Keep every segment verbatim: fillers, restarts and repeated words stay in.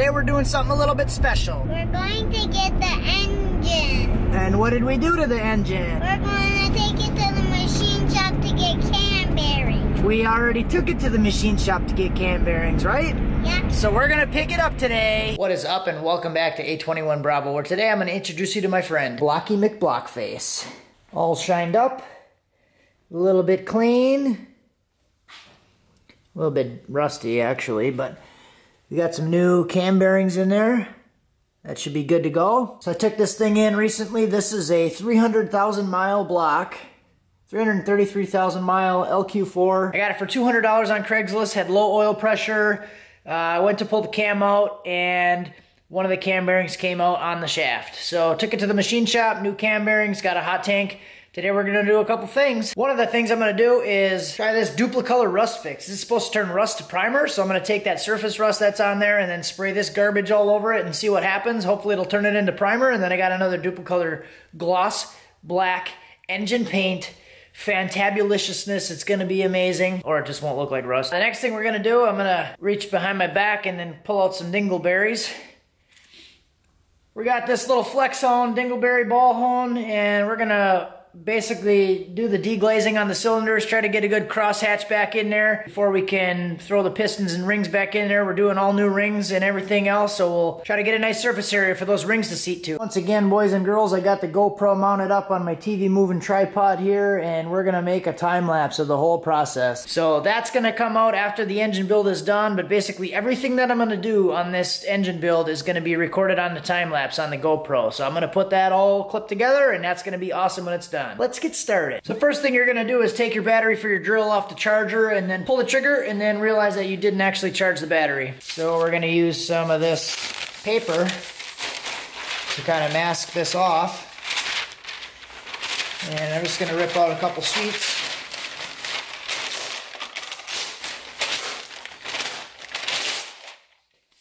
Today we're doing something a little bit special. We're going to get the engine. And what did we do to the engine? We're going to take it to the machine shop to get cam bearings. We already took it to the machine shop to get cam bearings, right? Yeah. So we're going to pick it up today. What is up and welcome back to A twenty-one Bravo, where today I'm going to introduce you to my friend, Blocky McBlockface. All shined up, a little bit clean, a little bit rusty actually, but we got some new cam bearings in there. That should be good to go. So I took this thing in recently. This is a three hundred thousand mile block, three hundred thirty-three thousand mile L Q four. I got it for two hundred dollars on Craigslist, had low oil pressure. Uh, I went to pull the cam out and one of the cam bearings came out on the shaft. So took it to the machine shop, new cam bearings, got a hot tank. Today we're gonna do a couple things. One of the things I'm gonna do is try this Dupli-Color rust fix. This is supposed to turn rust to primer, so I'm gonna take that surface rust that's on there and then spray this garbage all over it and see what happens. Hopefully it'll turn it into primer, and then I got another Dupli-Color gloss black engine paint. Fantabulousness, it's gonna be amazing, or it just won't look like rust. The next thing we're gonna do, I'm gonna reach behind my back and then pull out some dingleberries. We got this little Flex Hone, Dingleberry Ball Hone, and we're gonna basically do the deglazing on the cylinders, try to get a good crosshatch back in there before we can throw the pistons and rings back in there. We're doing all new rings and everything else, so we'll try to get a nice surface area for those rings to seat to. Once again, boys and girls, I got the GoPro mounted up on my T V moving tripod here, and we're gonna make a time lapse of the whole process. So that's gonna come out after the engine build is done, but basically everything that I'm gonna do on this engine build is gonna be recorded on the time lapse on the GoPro. So I'm gonna put that all clipped together, and that's gonna be awesome when it's done. Let's get started. So first thing you're gonna do is take your battery for your drill off the charger and then pull the trigger and then realize that you didn't actually charge the battery. So we're gonna use some of this paper to kind of mask this off. And I'm just gonna rip out a couple sheets.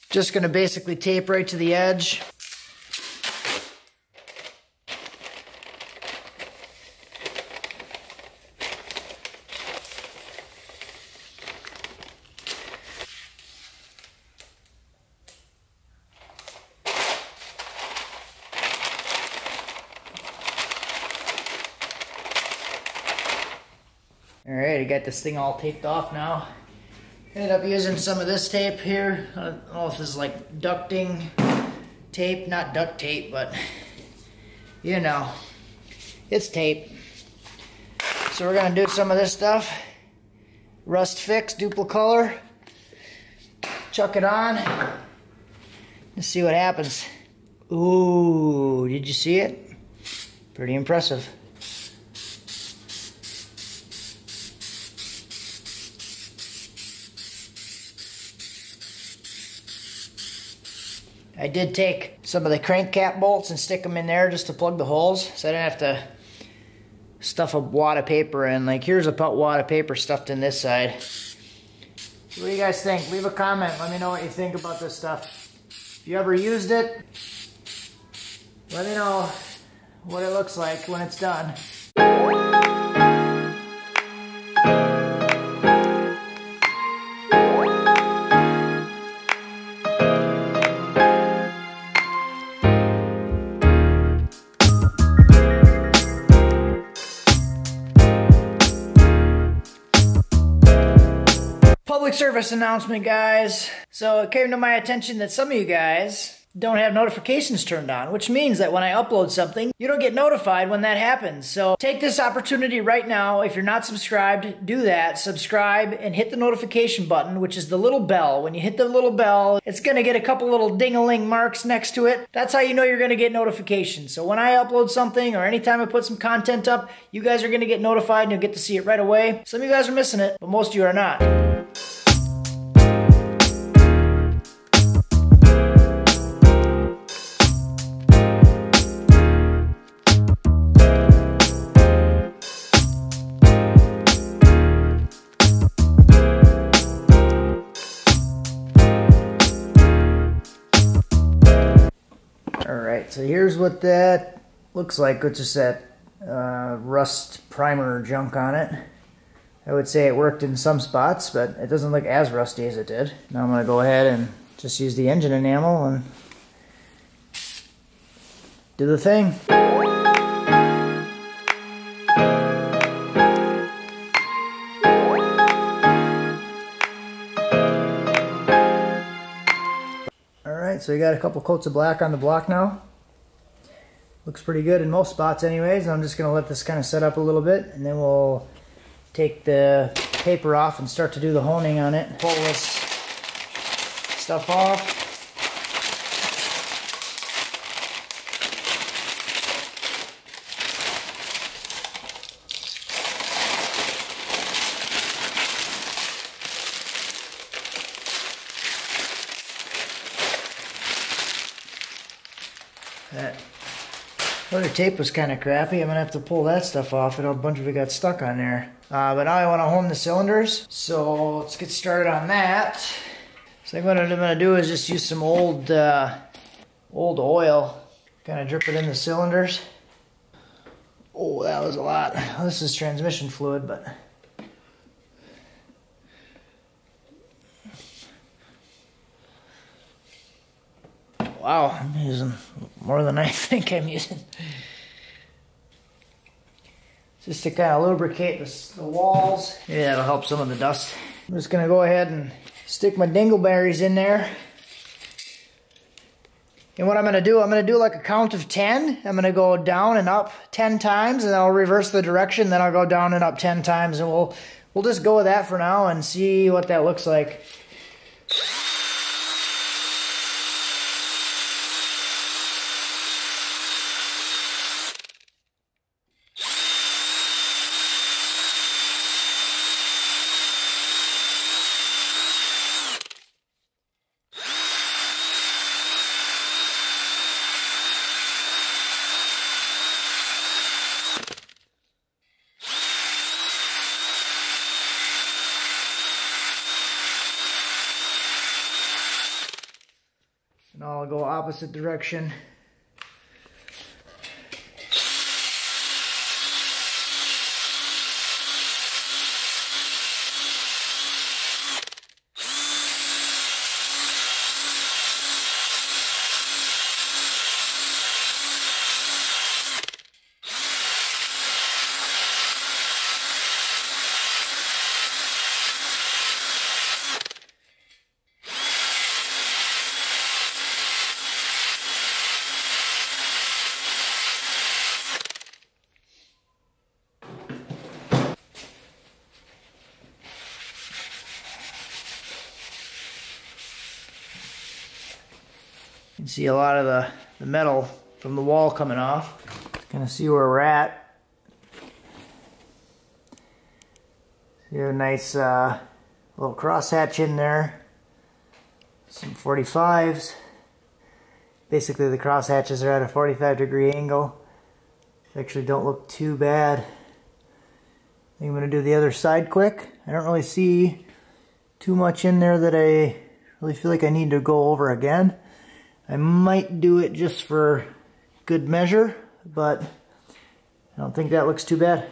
Just gonna basically tape right to the edge. Alright, I got this thing all taped off now. Ended up using some of this tape here. I don't know if this is like ducting tape. Not duct tape, but you know, it's tape. So we're gonna do some of this stuff. Rust fix, Dupli-Color. Chuck it on. Let's see what happens. Ooh, did you see it? Pretty impressive. I did take some of the crank cap bolts and stick them in there just to plug the holes, so I didn't have to stuff a wad of paper in. Like, here's a wad of paper stuffed in this side. What do you guys think? Leave a comment. Let me know what you think about this stuff. If you ever used it, let me know what it looks like when it's done. Service announcement, guys. So it came to my attention that some of you guys don't have notifications turned on, which means that when I upload something, you don't get notified when that happens. So take this opportunity right now. If you're not subscribed, do that. Subscribe and hit the notification button, which is the little bell. When you hit the little bell, it's gonna get a couple little ding-a-ling marks next to it. That's how you know you're gonna get notifications. So when I upload something or anytime I put some content up, you guys are gonna get notified and you'll get to see it right away. Some of you guys are missing it, but most of you are not. So here's what that looks like, which is that uh, rust primer junk on it. I would say it worked in some spots, but it doesn't look as rusty as it did. Now I'm gonna go ahead and just use the engine enamel and do the thing. Alright, so we got a couple coats of black on the block now. Looks pretty good in most spots anyways. I'm just going to let this kind of set up a little bit, and then we'll take the paper off and start to do the honing on it. Pull this stuff off. That other tape was kind of crappy. I'm gonna have to pull that stuff off, and a bunch of it got stuck on there. Uh, but now I want to hone the cylinders, so let's get started on that. So what I'm gonna do is just use some old uh, old oil, kind of drip it in the cylinders. Oh, that was a lot. This is transmission fluid, but wow, I'm using more than I think I'm using. Just to kind of lubricate the, the walls. Maybe that'll help some of the dust. I'm just gonna go ahead and stick my dingleberries in there. And what I'm gonna do, I'm gonna do like a count of ten. I'm gonna go down and up ten times, and I'll reverse the direction, then I'll go down and up ten times, and we'll, we'll just go with that for now and see what that looks like. Now I'll go opposite direction. You can see a lot of the, the metal from the wall coming off. Kind of see where we're at. You have a nice uh, little crosshatch in there. Some forty-fives. Basically the crosshatches are at a forty-five degree angle. They actually don't look too bad. I think I'm going to do the other side quick. I don't really see too much in there that I really feel like I need to go over again. I might do it just for good measure, but I don't think that looks too bad.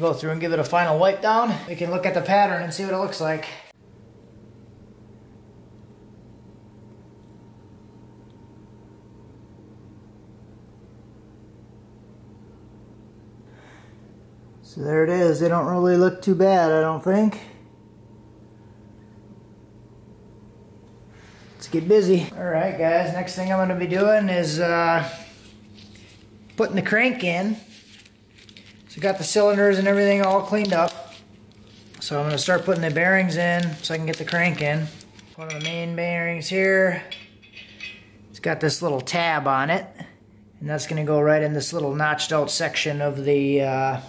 Go through and give it a final wipe down. We can look at the pattern and see what it looks like. So there it is. They don't really look too bad, I don't think. Let's get busy. Alright guys, next thing I'm going to be doing is uh, putting the crank in. So got the cylinders and everything all cleaned up. So I'm gonna start putting the bearings in so I can get the crank in. One of the main bearings here. It's got this little tab on it, and that's gonna go right in this little notched out section of the uh,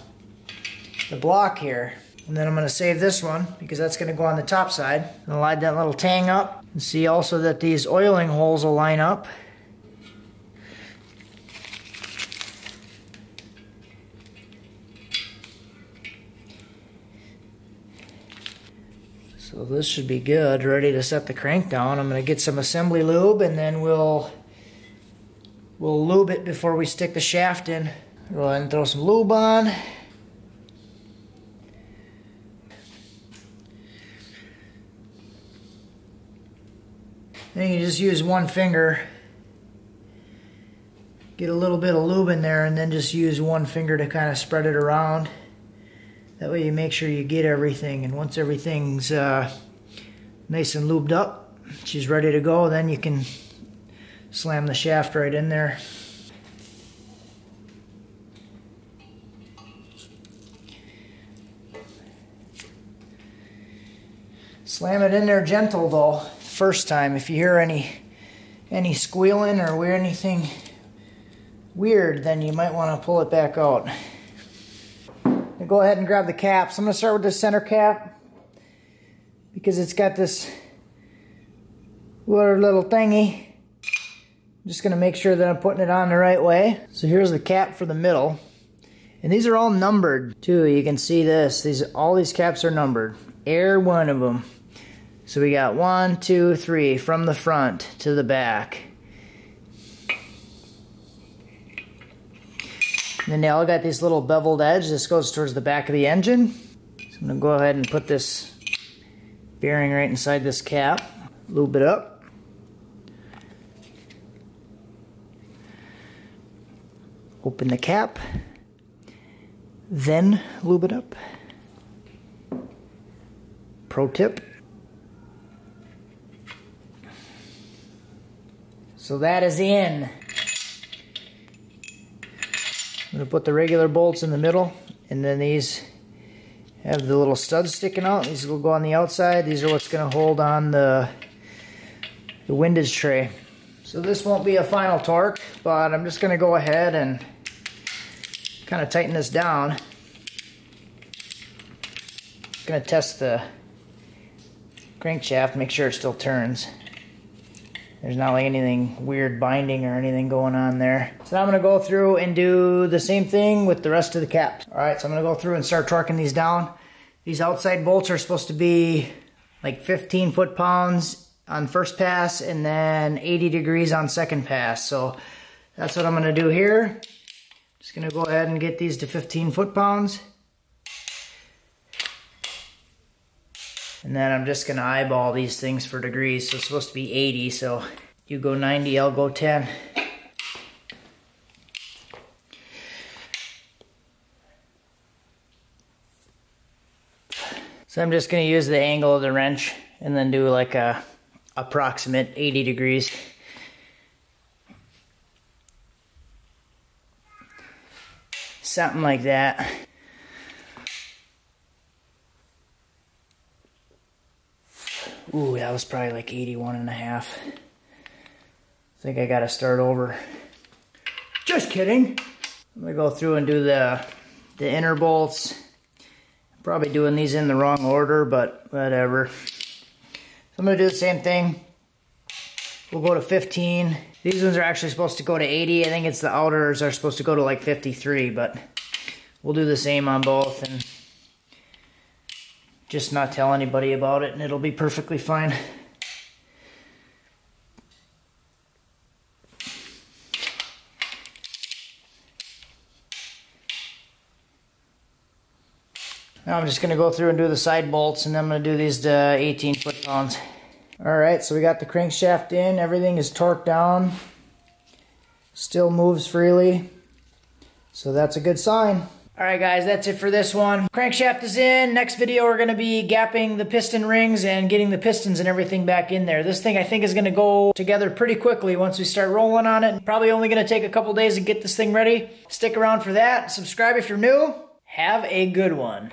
the block here. And then I'm gonna save this one because that's gonna go on the top side. I'm gonna line that little tang up and see also that these oiling holes will line up. So this should be good, ready to set the crank down. I'm gonna get some assembly lube and then we'll we'll lube it before we stick the shaft in. Go ahead and throw some lube on. Then you just use one finger, get a little bit of lube in there, and then just use one finger to kind of spread it around. That way you make sure you get everything, and once everything's uh, nice and lubed up, she's ready to go, then you can slam the shaft right in there. Slam it in there gentle though. First time, if you hear any any squealing or weird anything weird, then you might want to pull it back out. Now go ahead and grab the caps. I'm going to start with the center cap because it's got this little thingy. I'm just going to make sure that I'm putting it on the right way. So here's the cap for the middle, and these are all numbered too. You can see this. These all these caps are numbered. Every one of them. So we got one, two, three, from the front to the back. And then they all got these little beveled edges. This goes towards the back of the engine. So I'm gonna go ahead and put this bearing right inside this cap. Lube it up. Open the cap. Then lube it up. Pro tip. So that is in. I'm gonna put the regular bolts in the middle, and then these have the little studs sticking out. These will go on the outside. These are what's gonna hold on the, the windage tray. So this won't be a final torque, but I'm just gonna go ahead and kind of tighten this down. Gonna test the crankshaft, make sure it still turns. There's not like anything weird binding or anything going on there. So now I'm gonna go through and do the same thing with the rest of the caps. All right, so I'm gonna go through and start torquing these down. These outside bolts are supposed to be like fifteen foot-pounds on first pass and then eighty degrees on second pass. So that's what I'm gonna do here. Just gonna go ahead and get these to fifteen foot-pounds. And then I'm just gonna eyeball these things for degrees. So it's supposed to be eighty, so you go ninety, I'll go ten. So I'm just gonna use the angle of the wrench and then do like a approximate eighty degrees. Something like that. Ooh, that was probably like eighty-one and a half. I think I gotta start over. Just kidding. I'm gonna go through and do the, the inner bolts. I'm probably doing these in the wrong order, but whatever. So I'm gonna do the same thing. We'll go to fifteen. These ones are actually supposed to go to eighty. I think it's the outers are supposed to go to like fifty-three, but we'll do the same on both. And just not tell anybody about it, and it'll be perfectly fine. Now I'm just going to go through and do the side bolts, and then I'm going to do these to eighteen foot-pounds. Alright, so we got the crankshaft in. Everything is torqued down. Still moves freely. So that's a good sign. All right, guys, that's it for this one. Crankshaft is in. Next video, we're gonna be gapping the piston rings and getting the pistons and everything back in there. This thing, I think, is gonna go together pretty quickly once we start rolling on it. Probably only gonna take a couple days to get this thing ready. Stick around for that. Subscribe if you're new. Have a good one.